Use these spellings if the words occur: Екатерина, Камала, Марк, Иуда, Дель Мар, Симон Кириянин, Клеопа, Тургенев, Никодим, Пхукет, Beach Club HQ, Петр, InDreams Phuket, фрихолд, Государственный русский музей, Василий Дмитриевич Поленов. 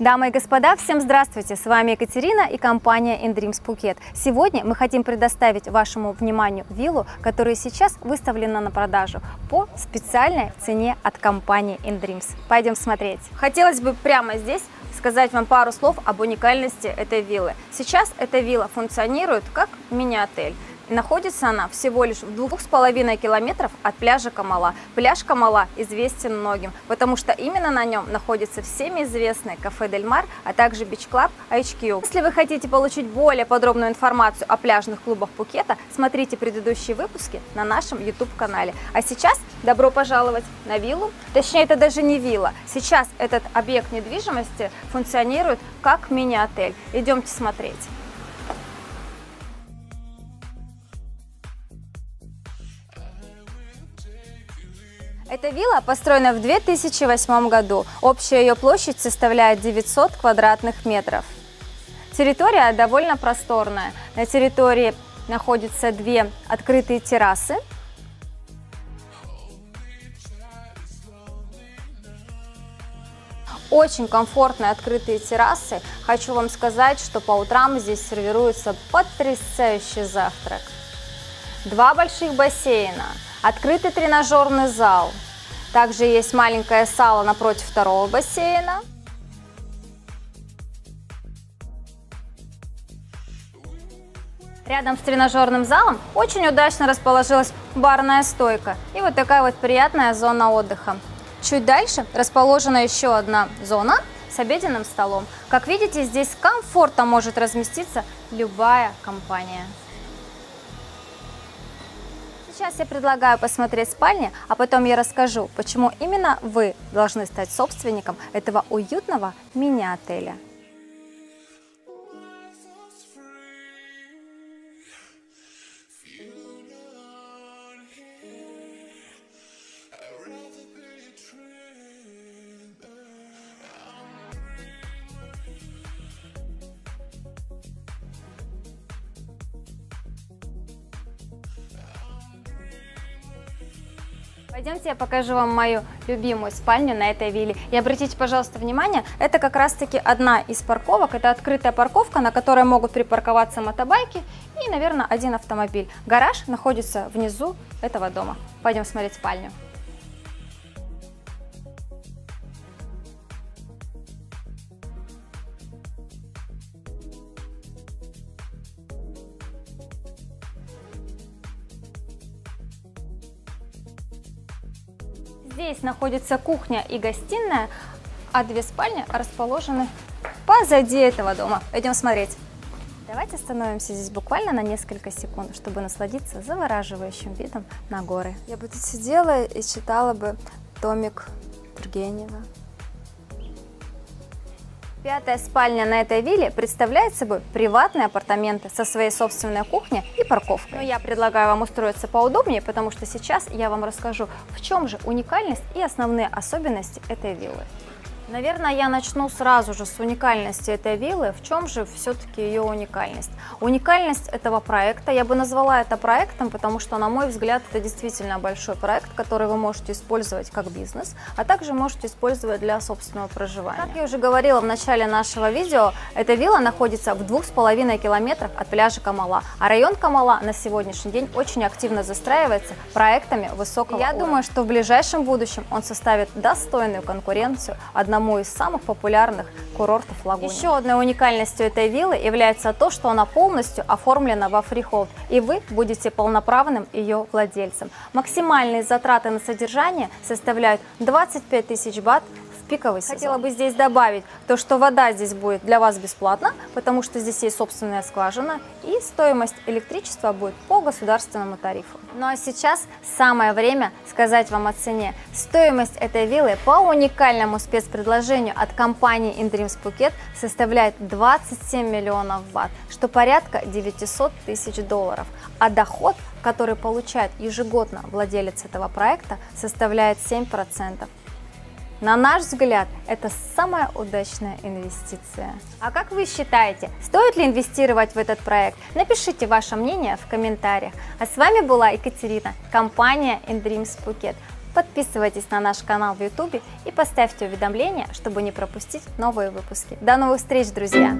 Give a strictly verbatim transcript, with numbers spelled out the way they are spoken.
Дамы и господа, всем здравствуйте! С вами Екатерина и компания InDreams Phuket. Сегодня мы хотим предоставить вашему вниманию виллу, которая сейчас выставлена на продажу по специальной цене от компании InDreams. Пойдем смотреть. Хотелось бы прямо здесь сказать вам пару слов об уникальности этой виллы. Сейчас эта вилла функционирует как мини-отель. Находится она всего лишь в двух с половиной километров от пляжа Камала. Пляж Камала известен многим, потому что именно на нем находятся всеми известные кафе Дель Мар, а также Beach Club эйч кью. Если вы хотите получить более подробную информацию о пляжных клубах Пхукета, смотрите предыдущие выпуски на нашем YouTube-канале. А сейчас добро пожаловать на виллу. Точнее, это даже не вилла. Сейчас этот объект недвижимости функционирует как мини-отель. Идемте смотреть. Эта вилла построена в две тысячи восьмом году. Общая ее площадь составляет девятьсот квадратных метров. Территория довольно просторная. На территории находятся две открытые террасы. Очень комфортные открытые террасы. Хочу вам сказать, что по утрам здесь сервируется потрясающий завтрак. Два больших бассейна. Открытый тренажерный зал. Также есть маленькая сала напротив второго бассейна. Рядом с тренажерным залом очень удачно расположилась барная стойка и вот такая вот приятная зона отдыха. Чуть дальше расположена еще одна зона с обеденным столом. Как видите, здесь с комфортом может разместиться любая компания. Сейчас я предлагаю посмотреть спальни, а потом я расскажу, почему именно вы должны стать собственником этого уютного мини-отеля. Пойдемте, я покажу вам мою любимую спальню на этой вилле. И обратите, пожалуйста, внимание, это как раз-таки одна из парковок. Это открытая парковка, на которой могут припарковаться мотобайки и, наверное, один автомобиль. Гараж находится внизу этого дома. Пойдем смотреть спальню. Здесь находится кухня и гостиная, а две спальни расположены позади этого дома. Идем смотреть. Давайте остановимся здесь буквально на несколько секунд, чтобы насладиться завораживающим видом на горы. Я бы тут сидела и читала бы томик Тургенева. Пятая спальня на этой вилле представляет собой приватные апартаменты со своей собственной кухней и парковкой. Но я предлагаю вам устроиться поудобнее, потому что сейчас я вам расскажу, в чем же уникальность и основные особенности этой виллы. Наверное, я начну сразу же с уникальности этой виллы. В чем же все-таки ее уникальность? Уникальность этого проекта, я бы назвала это проектом, потому что, на мой взгляд, это действительно большой проект, который вы можете использовать как бизнес, а также можете использовать для собственного проживания. Как я уже говорила в начале нашего видео, эта вилла находится в двух с половиной километрах от пляжа Камала, а район Камала на сегодняшний день очень активно застраивается проектами высокого я уровня. Я думаю, что в ближайшем будущем он составит достойную конкуренцию одного из самых популярных курортов Лагуны. Еще одной уникальностью этой виллы является то, что она полностью оформлена во фрихолд, и вы будете полноправным ее владельцем. Максимальные затраты на содержание составляют двадцать пять тысяч бат в пиковый сезон. Хотела бы здесь добавить то, что вода здесь будет для вас бесплатна, потому что здесь есть собственная скважина, и стоимость электричества будет по государственному тарифу. Ну а сейчас самое время сказать вам о цене. Стоимость этой виллы по уникальному спецпредложению от компании InDreams Phuket составляет двадцать семь миллионов бат, что порядка девятисот тысяч долларов. А доход, который получает ежегодно владелец этого проекта, составляет семь процентов. На наш взгляд, это самая удачная инвестиция. А как вы считаете, стоит ли инвестировать в этот проект? Напишите ваше мнение в комментариях. А с вами была Екатерина, компания InDreams Phuket. Подписывайтесь на наш канал в ютубе и поставьте уведомления, чтобы не пропустить новые выпуски. До новых встреч, друзья!